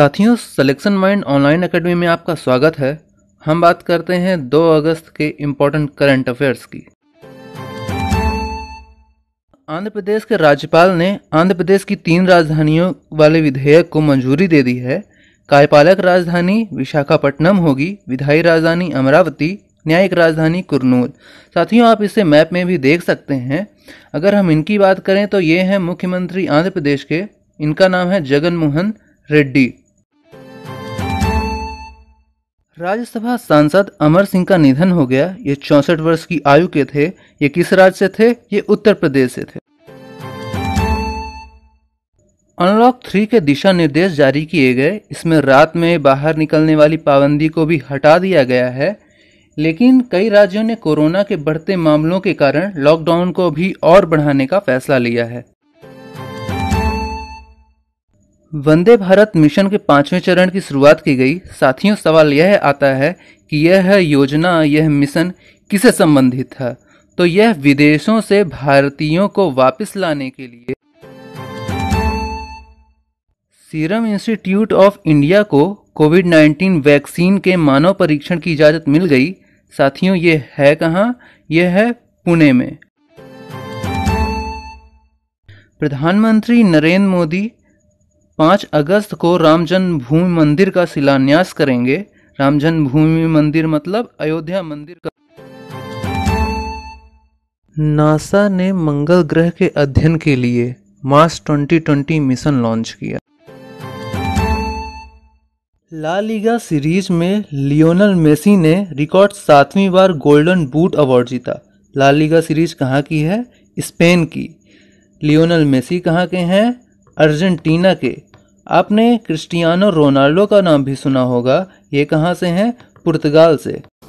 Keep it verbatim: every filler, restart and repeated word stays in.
साथियों, selection mind online academy में आपका स्वागत है। हम बात करते हैं दो अगस्त के इम्पोर्टेंट करंट अफेयर्स की। आंध्र प्रदेश के राज्यपाल ने आंध्र प्रदेश की तीन राजधानियों वाले विधेयक को मंजूरी दे दी है। कार्यपालक राजधानी विशाखापट्टनम होगी, विधायी राजधानी अमरावती, न्यायिक राजधानी कुरनूल। साथियों, आप इसे मैप में भी देख सकते हैं। अगर हम इनकी बात करें तो ये हैं मुख्यमंत्री आंध्र प्रदेश के, इनका नाम है जगन मोहन रेड्डी। राज्यसभा सांसद अमर सिंह का निधन हो गया। ये चौंसठ वर्ष की आयु के थे। ये किस राज्य से थे? ये उत्तर प्रदेश से थे। अनलॉक थ्री के दिशा निर्देश जारी किए गए। इसमें रात में बाहर निकलने वाली पाबंदी को भी हटा दिया गया है, लेकिन कई राज्यों ने कोरोना के बढ़ते मामलों के कारण लॉकडाउन को भी और बढ़ाने का फैसला लिया है। वंदे भारत मिशन के पांचवें चरण की शुरुआत की गई। साथियों, सवाल यह आता है कि यह योजना, यह मिशन किससे संबंधित था? तो यह विदेशों से भारतीयों को वापस लाने के लिए सीरम इंस्टीट्यूट ऑफ इंडिया को कोविड नाइनटीन वैक्सीन के मानव परीक्षण की इजाजत मिल गई। साथियों, यह है कहाँ? यह है पुणे में। प्रधानमंत्री नरेंद्र मोदी पांच अगस्त को राम जन्मभूमि मंदिर का शिलान्यास करेंगे। राम जन्मभूमि मंदिर मतलब अयोध्या मंदिर का। नासा ने मंगल ग्रह के अध्ययन के लिए मार्स दो हज़ार बीस मिशन लॉन्च किया। ला लीगा सीरीज में लियोनेल मेसी ने रिकॉर्ड सातवीं बार गोल्डन बूट अवार्ड जीता। ला लीगा सीरीज कहाँ की है? स्पेन की। लियोनेल मेसी कहाँ के हैं? अर्जेंटीना के। आपने क्रिस्टियानो रोनाल्डो का नाम भी सुना होगा। ये कहाँ से हैं? पुर्तगाल से।